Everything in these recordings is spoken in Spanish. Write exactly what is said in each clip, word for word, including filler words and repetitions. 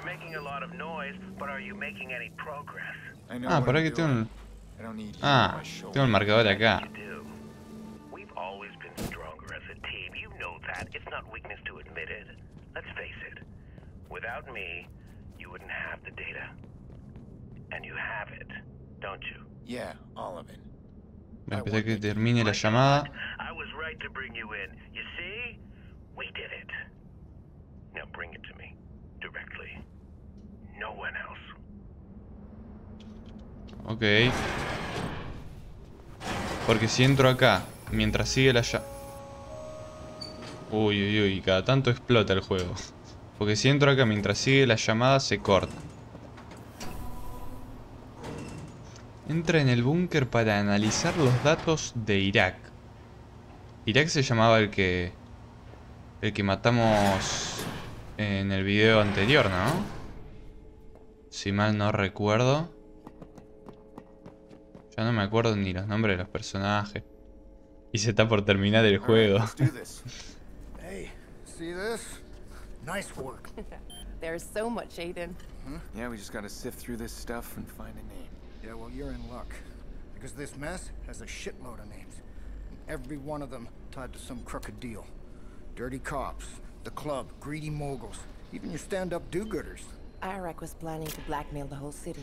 You're making a lot of noise, but are you making any progress? I know ah, por aquí tiene un... Ah, tiene un marcador acá. We've always been stronger as a team. You know that. It's not weakness to admit it. Let's face it. Without me, you wouldn't have the data. And you have it, don't you? Yeah, all of it. Me empecé que termine la llamada. I was right to bring you in. You see? We did it. Now bring it to me. Directly. No one else. Ok. Porque si entro acá, mientras sigue la llama... Uy, uy, uy, cada tanto explota el juego. Porque si entro acá, mientras sigue la llamada, se corta. Entra en el búnker para analizar los datos de Irak. Irak se llamaba el que... El que matamos en el video anterior, ¿no? Si mal no recuerdo. Ya no me acuerdo ni los nombres de los personajes. Y se está por terminar el juego. Hey, see this? Nice work. There's so much, Aiden. Yeah, we just gotta sift through this stuff and find a name. Yeah, well, you're in luck, because this mess has a shitload of names, and every one of them tied to some crooked deal. Dirty cops, the club, greedy moguls, even your stand-up do-gooders. Iraq was planning to blackmail the whole city.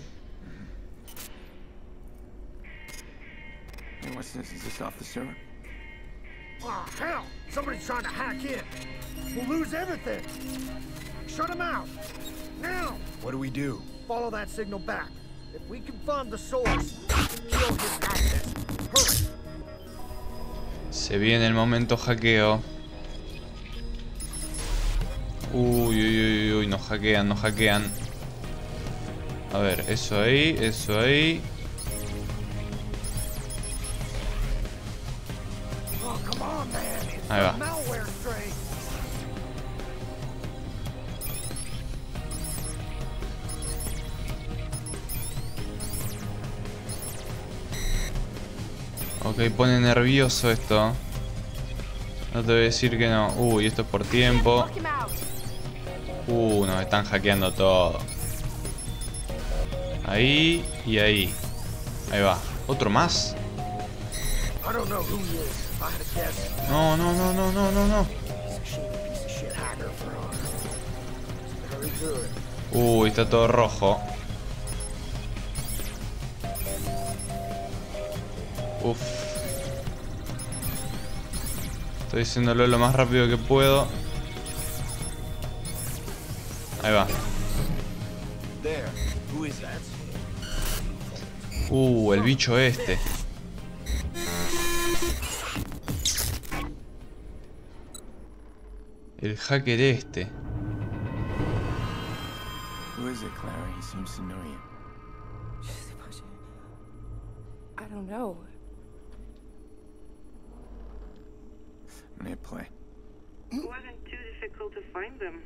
Hey, what's this? Is this off the server? Oh, hell! Somebody's trying to hack in! We'll lose everything! Shut him out! Now! What do we do? Follow that signal back. If we can find the source, kill his access. Hurry. Se viene el momento hackeo. Uy, uy, uy, uy, nos hackean, nos hackean. A ver, eso ahí, eso ahí. Ahí va. Ok, pone nervioso esto. No te voy a decir que no. Uy, esto es por tiempo. Uh, nos están hackeando todo. Ahí y ahí. Ahí va. ¿Otro más? No, no, no, no, no, no, no. Uh, está todo rojo. Uf. Estoy haciéndolo lo más rápido que puedo. Ahí va. Uh, el bicho este. El hacker este. Who is it, Clara? He seems to know you. I don't know. I'm gonna play. It wasn't too difficult to find them.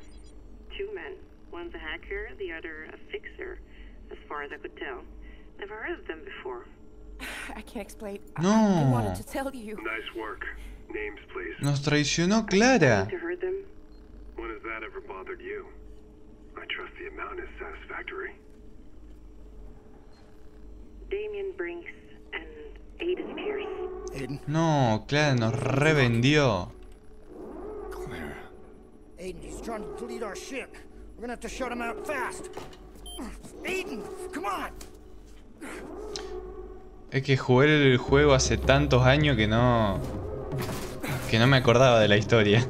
Two men. One's a hacker, the other a fixer, as far as I could tell. Never heard of them before. I can't explain. No. I wanted to tell you. Nice work. Names, please. Nos traicionó Clara. When has that ever bothered you? I trust the amount is satisfactory. Damien Brenks and Aiden Pearce. Aiden. No, Clara nos revendió. Clara. Aiden, he's trying to delete our ship. We're gonna have to shut him out fast. Aiden, come on. Es que jugué el juego hace tantos años que no. Que no me acordaba de la historia.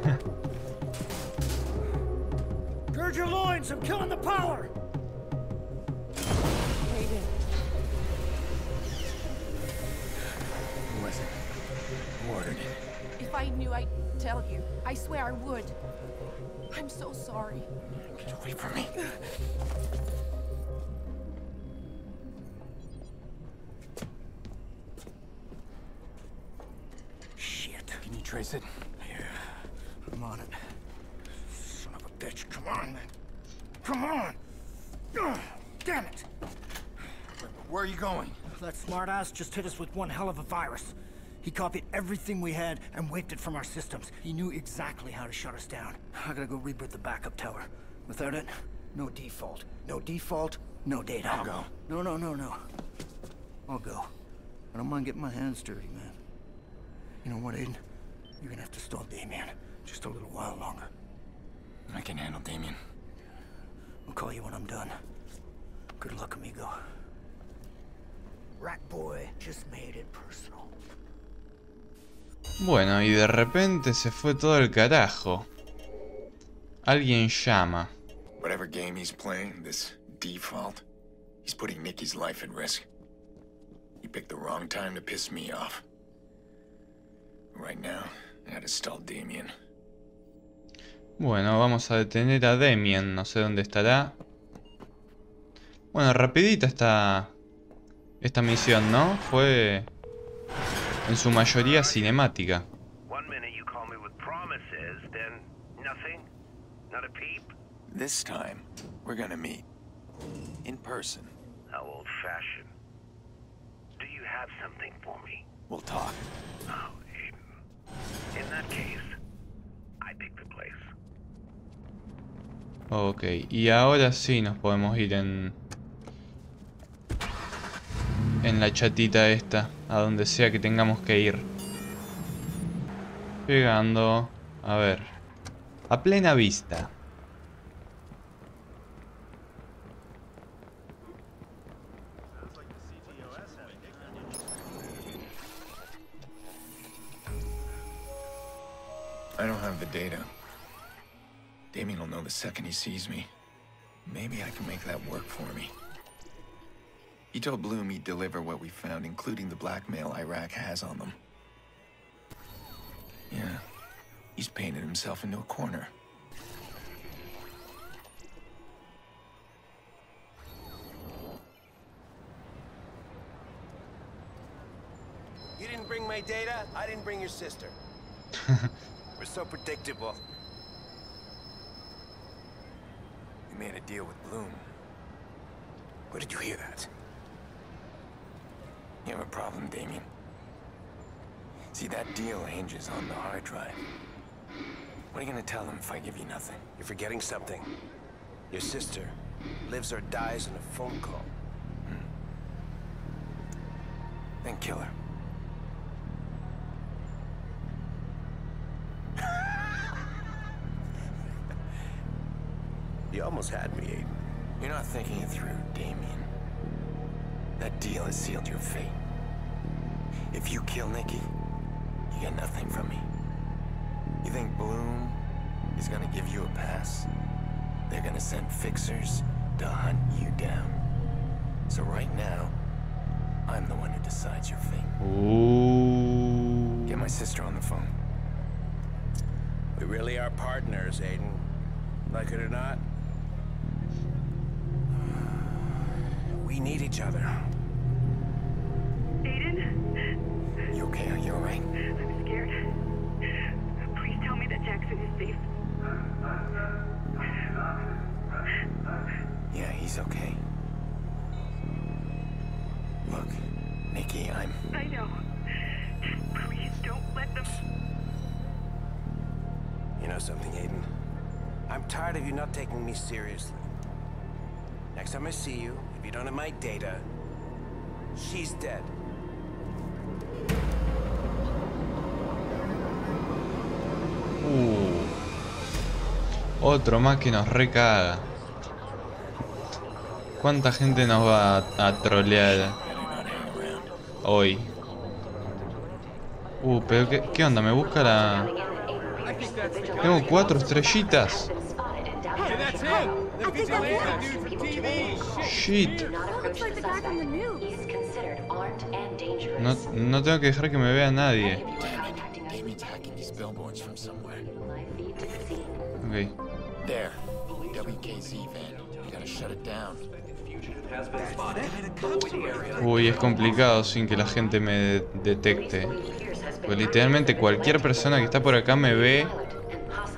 Trace it. Yeah, I'm on it. Son of a bitch! Come on, man! Come on! Ugh, damn it! Where are you going? That smartass just hit us with one hell of a virus. He copied everything we had and wiped it from our systems. He knew exactly how to shut us down. I gotta go rebirth the backup tower. Without it, No default. No default. No data. I'll go. No, no, no, no. I'll go. I don't mind getting my hands dirty, man. You know what, Aiden? You're gonna have to stall Damien. Just a little while longer. I can handle Damien. I'll call you when I'm done. Good luck, amigo. Rat boy just made it personal. Bueno, y de repente se fue todo el carajo. Alguien llama. Whatever game he's playing, this Defalt, he's putting Nikki's life at risk. He picked the wrong time to piss me off. Right now, I had to stall Damien. Bueno, vamos a detener a Damien. No sé dónde estará. Bueno, rapidita esta, esta misión, ¿no? Fue en su mayoría cinemática. This time, we're gonna meet in person. How old-fashioned. Do you have something for me? We'll talk. Oh, Aiden. In that case, I pick the place. Okay, y ahora sí nos podemos ir en en la chatita esta, a donde sea que tengamos que ir. Llegando, a ver, a plena vista. I don't have the data. Damien will know the second he sees me. Maybe I can make that work for me. He told Bloom he'd deliver what we found, including the blackmail Iraq has on them. Yeah, he's painted himself into a corner. You didn't bring my data, I didn't bring your sister. We're so predictable. You made a deal with Bloom. Where did you hear that? You have a problem, Damien. See, that deal hinges on the hard drive. What are you gonna tell them if I give you nothing? You're forgetting something. Your sister lives or dies in a phone call. Hmm. Then kill her. You almost had me, Aiden. You're not thinking it through, Damien. That deal has sealed your fate. If you kill Nikki, you get nothing from me. You think Bloom is gonna give you a pass? They're gonna send fixers to hunt you down. So right now, I'm the one who decides your fate. Ooh. Get my sister on the phone. We really are partners, Aiden. Like it or not. We need each other. Aiden? You okay? Are you alright? I'm scared. Please tell me that Jackson is safe. Yeah, he's okay. Look, Nikki, I'm... I know. Just please don't let them... You know something, Aiden? I'm tired of you not taking me seriously. Next time I see you, if you don't have my data, she's dead. Uh, otro más que nos recaga. ¿Cuánta gente nos va a, a trolear hoy? Uh, pero qué, qué onda, me busca la... Tengo cuatro estrellitas. Shit. No, no tengo que dejar que me vea nadie. Okay. Uy, es complicado sin que la gente me detecte. Pues literalmente cualquier persona que está por acá me ve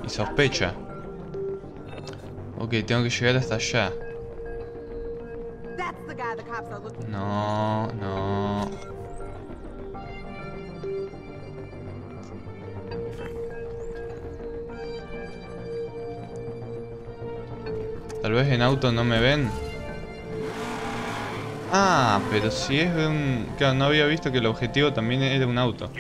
y sospecha. Ok, tengo que llegar hasta allá. No, no. Tal vez en auto no me ven. Ah, pero si es un... Claro, no había visto que el objetivo también era un auto.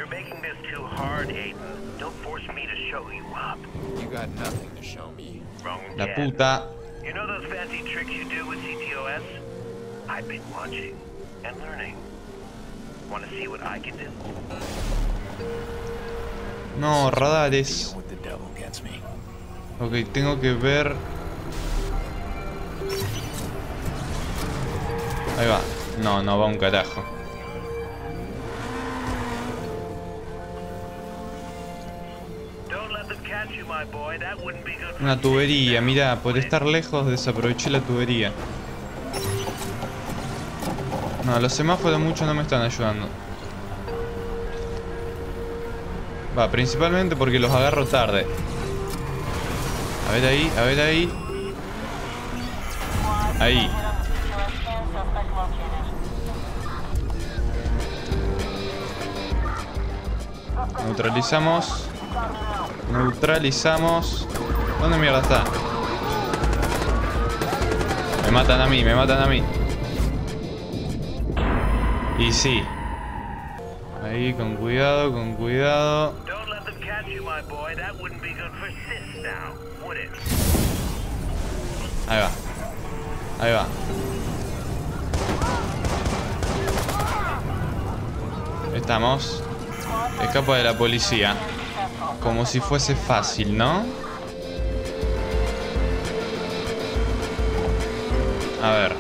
La puta. You know those fancy tricks you do with C T O S? I've been watching and learning. Want to see what I can do? No, radares. Ok, tengo que ver. Ahí va. No, no va un carajo. Una tubería, mira, por estar lejos desaproveché la tubería. No, los semáforos mucho no me están ayudando. Va, principalmente porque los agarro tarde. A ver ahí, a ver ahí. Ahí. Neutralizamos. Neutralizamos. ¿Dónde mierda está? Me matan a mí, me matan a mí. Y sí. Ahí, con cuidado, con cuidado. Ahí va. Ahí va. Estamos. Escapa de la policía. Como si fuese fácil, ¿no? A ver.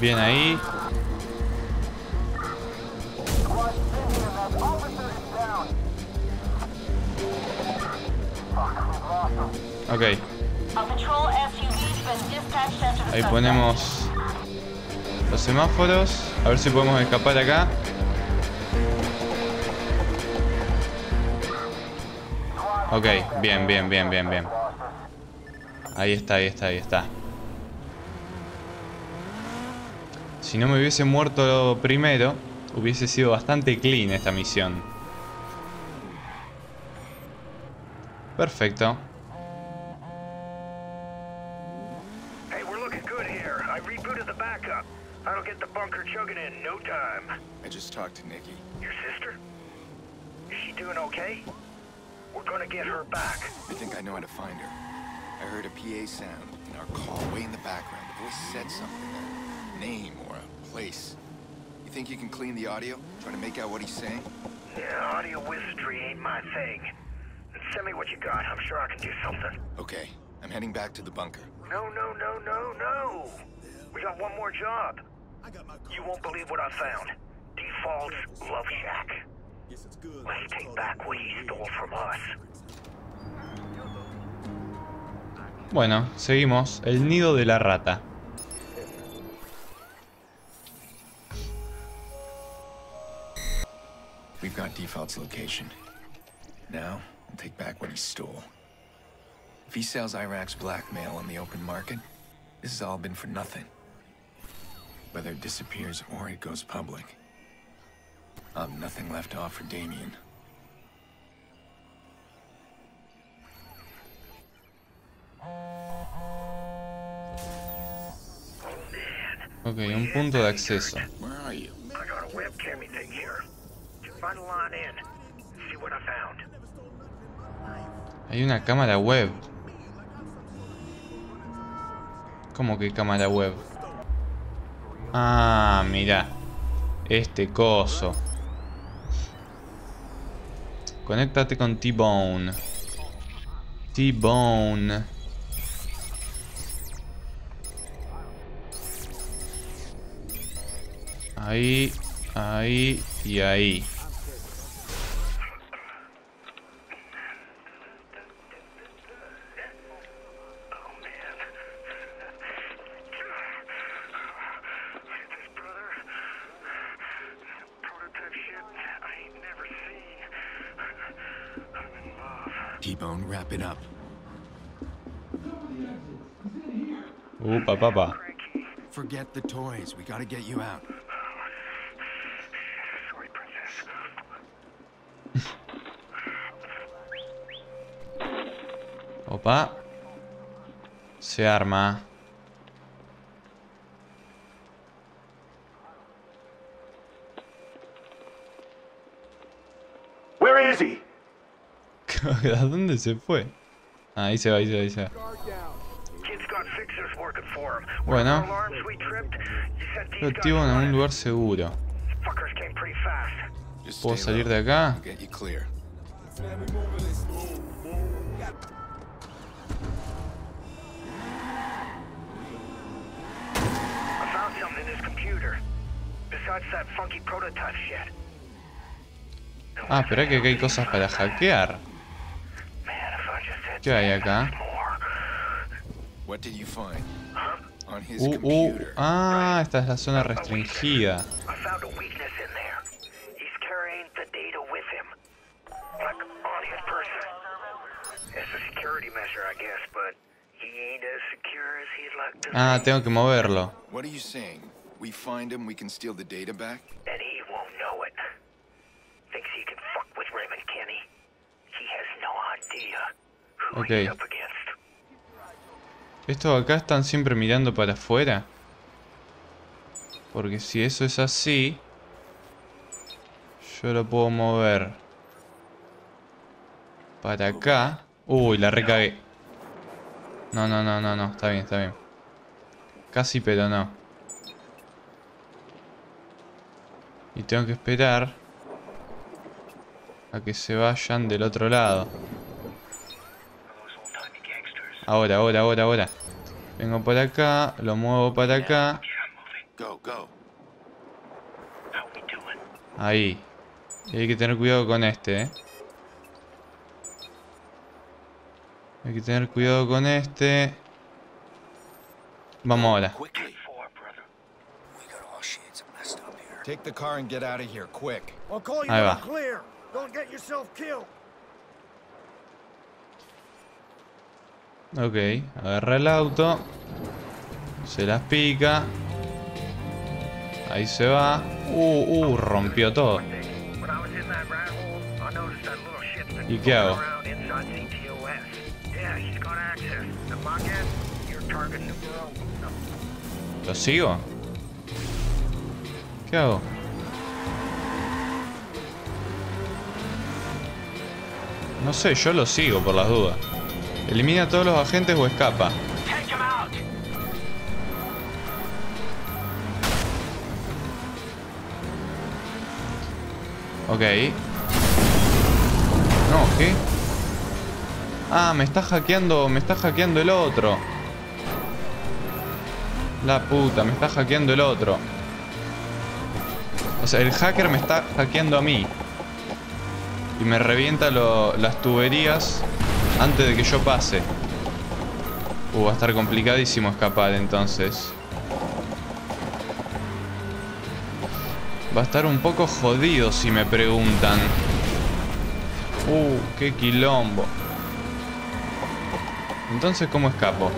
Bien ahí. Ok. Ahí ponemos los semáforos. A ver si podemos escapar acá. Ok, bien, bien, bien, bien, bien. Ahí está, ahí está, ahí está. Si no me hubiese muerto primero, hubiese sido bastante clean esta misión. Perfecto. I just talked to Nikki. Your sister? Is she doing okay? We're gonna get her back. I think I know how to find her. I heard a P A sound in our call way in the background. The voice said something. A name or a place. You think you can clean the audio? Try to make out what he's saying? Yeah, audio wizardry ain't my thing. Send me what you got. I'm sure I can do something. Okay, I'm heading back to the bunker. No, no, no, no, no! We got one more job. You won't believe what I found. Defalt's love shack. Let's take back what he stole from us. Bueno, seguimos. El nido de la rata. We've got Defalt's location. Now, I'll take back what he stole. If he sells Iraq's blackmail on the open market, this has all been for nothing. Whether it disappears or it goes public, I'll have nothing left off for Damien. Okay, un punto de acceso. Where are you? I got a webcam thing here. Find a line in. See what I found. Hay una cámara web. ¿Cómo que cámara web? Ah, mira. Este coso. Conéctate con T-Bone. T-Bone. Ahí, ahí y ahí. T-Bone, wrap it up. Opa, papa. Forget the toys. We gotta get you out. Sorry, princess. Opa. Se arma. Where is he? ¿A dónde se fue? Ahí se va, ahí se va, ahí se va. Bueno. Lo activo en un lugar seguro. ¿Puedo salir de acá? Ah, pero es que acá hay cosas para hackear. ¿Qué hay acá? Uh, uh, ah, esta es la zona restringida. Ah, tengo que moverlo. We find him, we can steal the data back. And he won't know it. Thinks he can fuck with Raymond Kenny. He has no idea who okay. he's up against. Estos acá están siempre mirando para afuera. Porque si eso es así, yo lo puedo mover para acá. Uy, la recagué. No, no, no, no, no. Está bien, está bien. Casi, pero no. Y tengo que esperar a que se vayan del otro lado. Ahora, ahora, ahora, ahora. Vengo para acá, lo muevo para acá. Ahí. Y hay que tener cuidado con este, ¿eh? Hay que tener cuidado con este. Vamos ahora. Take the car and get out of here quick. I'll call you out clear. Don't get yourself killed. Okay, agarra el auto. Se las pica. Ahí se va. Uh, uh, rompió todo. ¿Y qué hago? ¿Lo sigo? ¿Qué hago? No sé, yo lo sigo por las dudas. ¿Elimina a todos los agentes o escapa? Ok. No, ¿qué? Ah, me está hackeando, me está hackeando el otro. La puta, me está hackeando el otro. O sea, el hacker me está hackeando a mí. Y me revienta lo, las tuberías antes de que yo pase. Uh, va a estar complicadísimo escapar entonces. Va a estar un poco jodido si me preguntan. Uh, qué quilombo. Entonces, ¿cómo escapo?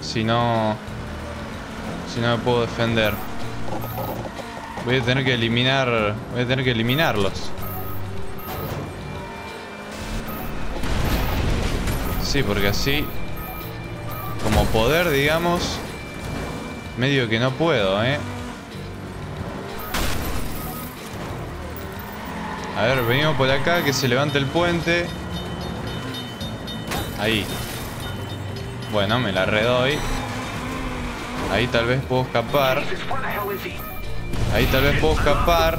Si no... Si no me puedo defender. Voy a tener que eliminar... Voy a tener que eliminarlos. Sí, porque así... Como poder, digamos... Medio que no puedo, ¿eh? A ver, venimos por acá, que se levante el puente. Ahí. Bueno, me la redoy. Ahí tal vez puedo escapar. Ahí tal vez puedo escapar.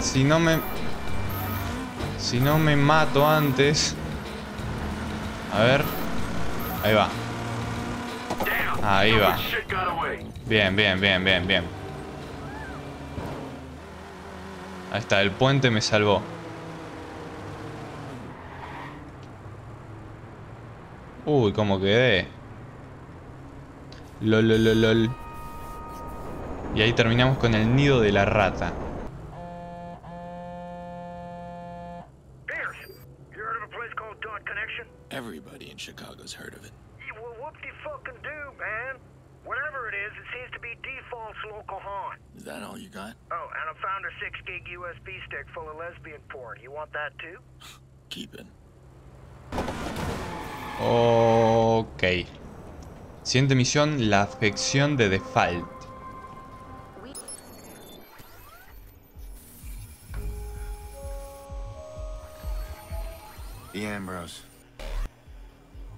Si no me... Si no me mato antes. A ver. Ahí va. Ahí va. Bien, bien, bien, bien, bien. Ahí está, el puente me salvó. Uy, cómo quedé. Lol, lol, lol, lol. Y ahí terminamos con el nido de la rata. Pearce, you heard of a place called Dot Connection? Everybody in Chicago's heard of it. Well, whoop-de-fucking-do, man. Whatever it is, it seems to be Default's local haunt. Is that all you got? Oh, and I found a six gig U S B stick full of lesbian porn. You want that too? Keep it. Ok. Siguiente misión, la afección de Defalt. The Ambrose.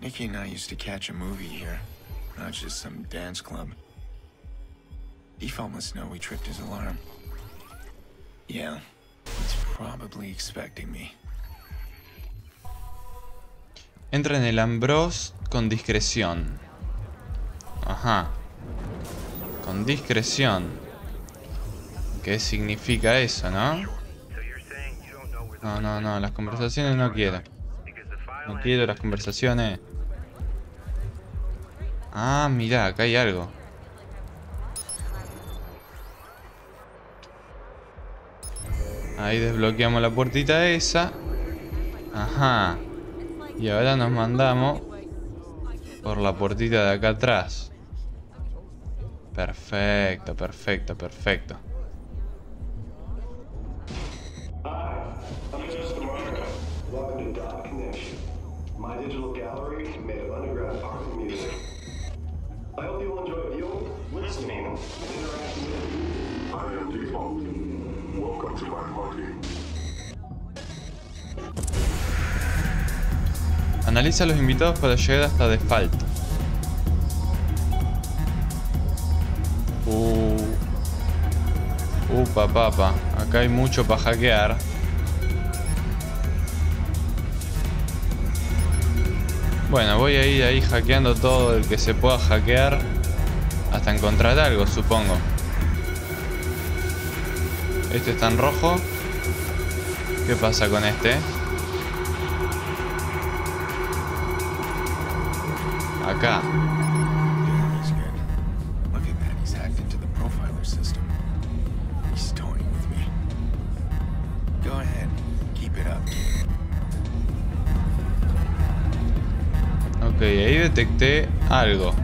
Nikki and I used to catch a movie here, not just some dance club. Defalt must know we tripped his alarm. Yeah, he's probably expecting me. Entra en el Ambrose con discreción. Ajá. Con discreción. ¿Qué significa eso, no? No, no, no. Las conversaciones no quiero. No quiero las conversaciones. Ah, mirá, acá hay algo. Ahí desbloqueamos la puertita esa. Ajá. Y ahora nos mandamos por la puertita de acá atrás. Perfecto, perfecto, perfecto. Analiza a los invitados para llegar hasta Defalt. Uh, upa, papa. Acá hay mucho para hackear. Bueno, voy a ir ahí hackeando todo el que se pueda hackear hasta encontrar algo, supongo. Este está en rojo. ¿Qué pasa con este? Acá. Ok, ahí detecté algo.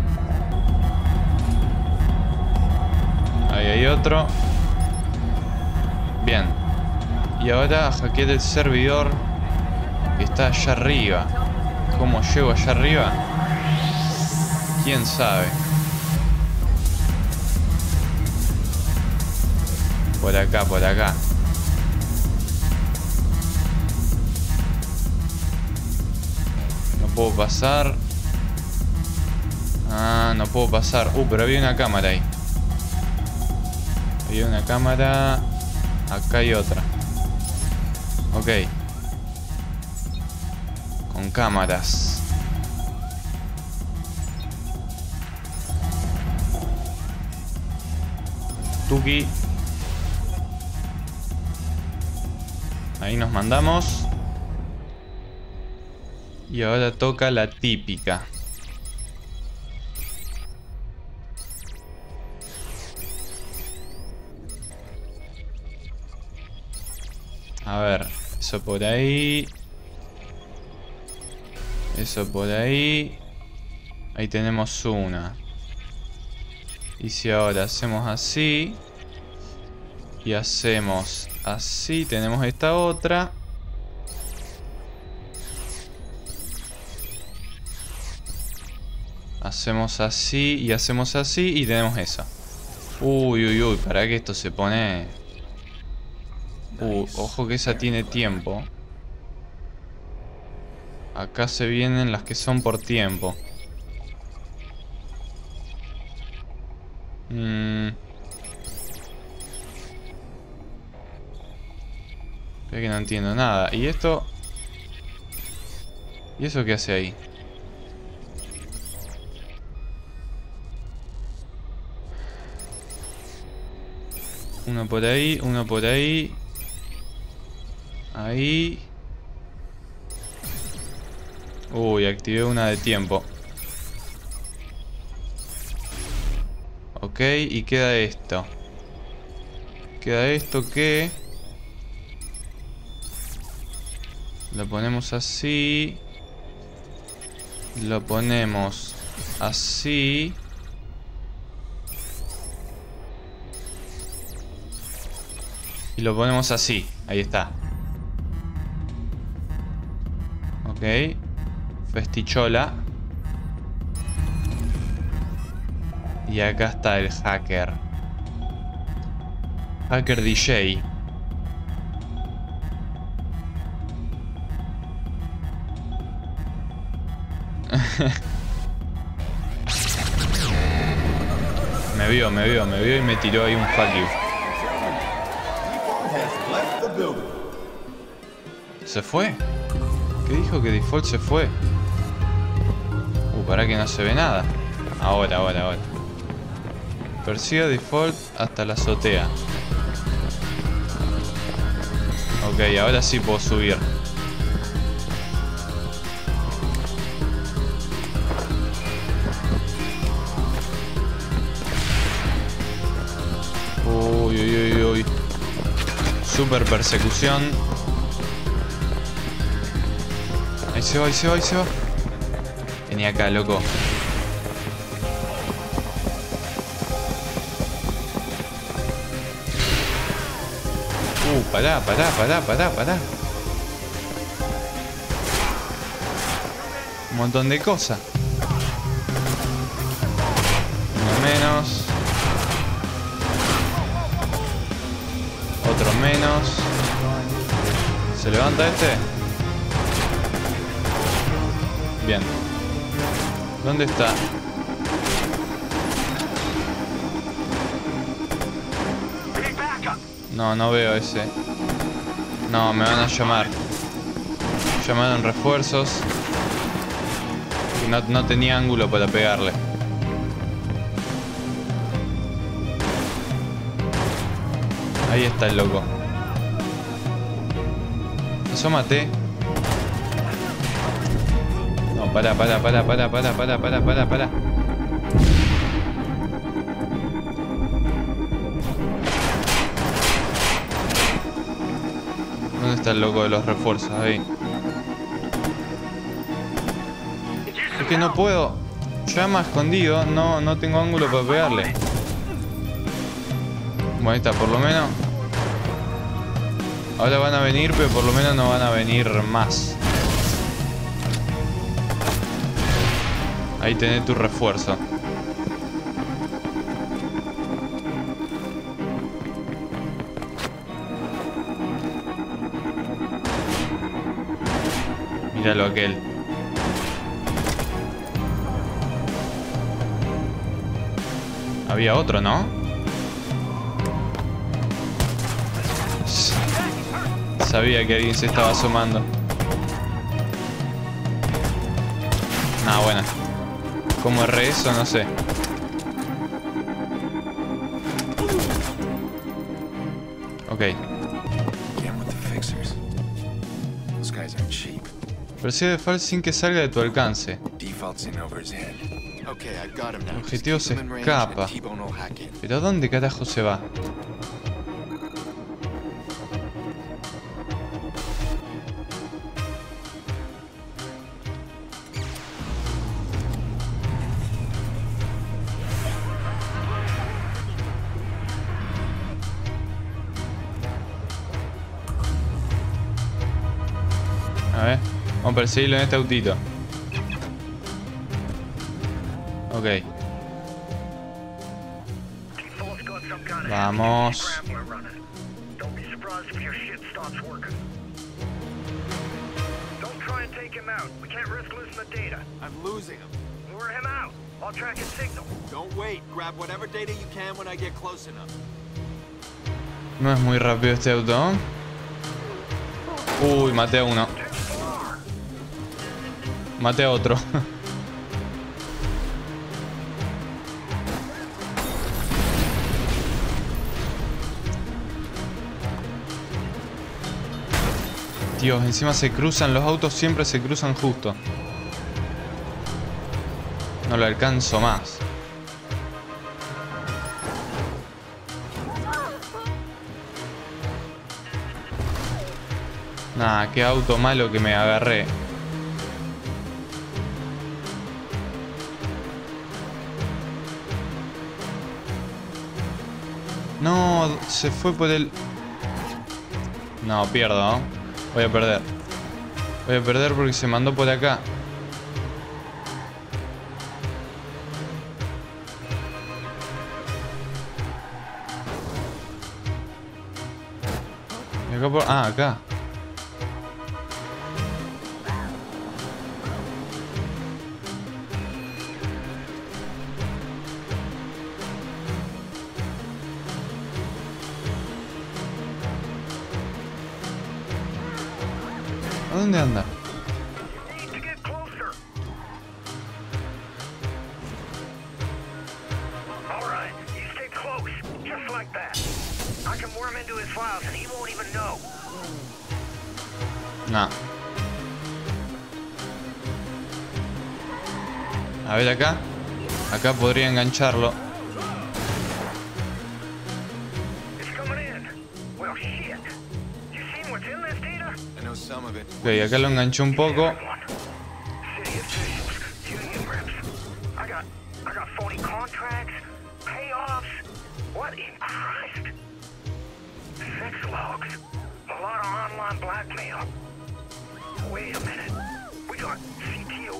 Ahí hay otro. Bien. Y ahora hackear el servidor que está allá arriba. ¿Cómo llego allá arriba? ¿Quién sabe? Por acá, por acá. No puedo pasar. Ah, no puedo pasar. Uh, pero había una cámara ahí. Había una cámara. Acá hay otra. Ok. Con cámaras. Tuki. Ahí nos mandamos. Y ahora toca la típica. A ver, eso por ahí. Eso por ahí. Ahí tenemos una. Y si ahora hacemos así y hacemos así, tenemos esta otra. Hacemos así y hacemos así y tenemos esa. Uy, uy, uy, para que esto se pone... Uh, ojo que esa tiene tiempo. Acá se vienen las que son por tiempo. Mmm. Creo que no entiendo nada. ¿Y esto? ¿Y eso qué hace ahí? Uno por ahí, uno por ahí. Ahí. Uy, activé una de tiempo. Ok, y queda esto. Queda esto que... Lo ponemos así. Lo ponemos así. Y lo ponemos así. Ahí está. Ok. festichola. Y acá está el hacker. Hacker D J. Me vio, me vio, me vio y me tiró ahí un fuck you. ¿Se fue? ¿Qué dijo que Defalt se fue? Uh, pará que no se ve nada. Ahora, ahora, ahora. Persiga Defalt hasta la azotea. Ok, ahora sí puedo subir. Uy, uy, uy, uy. Super persecución. Ahí se va, ahí se va, ahí se va. Vení acá, loco. Uh, pará, pará, pará, pará, pará. Un montón de cosas. Uno menos. Otro menos. ¿Se levanta este? Bien. ¿Dónde está? No, no veo ese. No, me van a llamar. Llamaron refuerzos. No, no tenía ángulo para pegarle. Ahí está el loco. Asómate. No, pará, pará, pará, pará, pará, pará, pará, pará, pará. ¿Dónde está el loco de los refuerzos? Ahí. Es que no puedo. Llama escondido. No, no tengo ángulo para pegarle. Bueno, ahí está, por lo menos. Ahora van a venir, pero por lo menos no van a venir más. Ahí tenés tu refuerzo. Míralo aquel. Había otro, ¿no? Sabía que alguien se estaba asomando. Ah, bueno. ¿Cómo erré eso? No sé. Ok. Persigue Defalt sin que salga de tu alcance. El objetivo se escapa. ¿Pero dónde carajo se va? A ver, vamos a perseguirlo en este autito. Ok. Vamos. No es muy rápido este auto. Uy, maté a uno. Maté a otro. Dios, encima se cruzan. Los autos siempre se cruzan justo. No lo alcanzo más. Nah, qué auto malo que me agarré. No, se fue por el... No, pierdo, ¿no? Voy a perder. Voy a perder porque se mandó por acá. Me acá por... Ah, acá. ¿A dónde anda? No. A ver acá. Acá podría engancharlo. Ok, acá lo enganché un poco.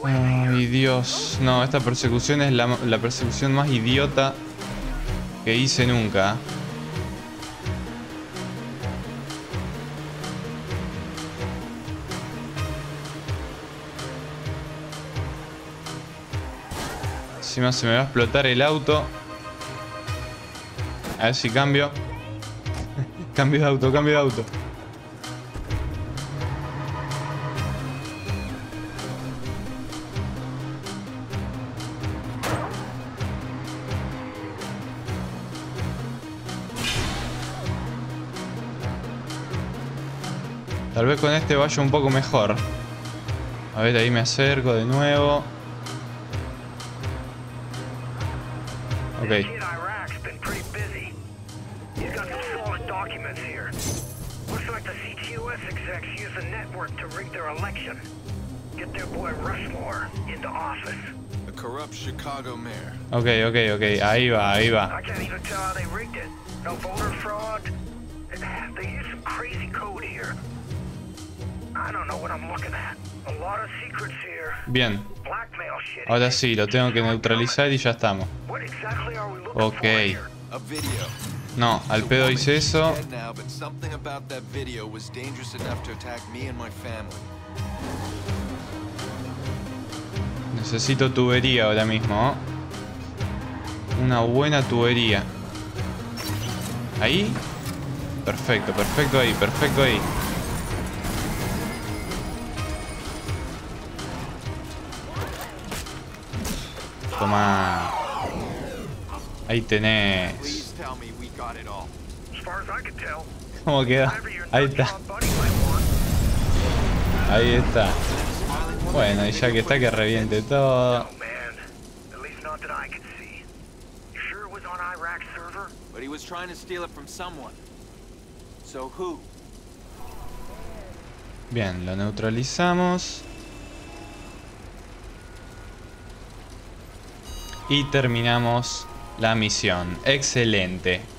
Ay, Dios. No, esta persecución es la, la persecución más idiota que hice nunca. Encima se me va a explotar el auto. A ver si cambio. Cambio de auto, cambio de auto. Tal vez con este vaya un poco mejor. A ver, ahí me acerco de nuevo. Ok. Ok, ok, ok. Ahí va, ahí va. Bien. Ahora sí, lo tengo que neutralizar y ya estamos. Ok. No, al pedo hice eso. Necesito tubería ahora mismo. Una buena tubería. Ahí. Perfecto, perfecto ahí, perfecto ahí. Toma. Ahí tenés. ¿Cómo queda? Ahí está. Ahí está. Bueno, y ya que está, que reviente todo. Bien, lo neutralizamos. Y terminamos la misión. Excelente.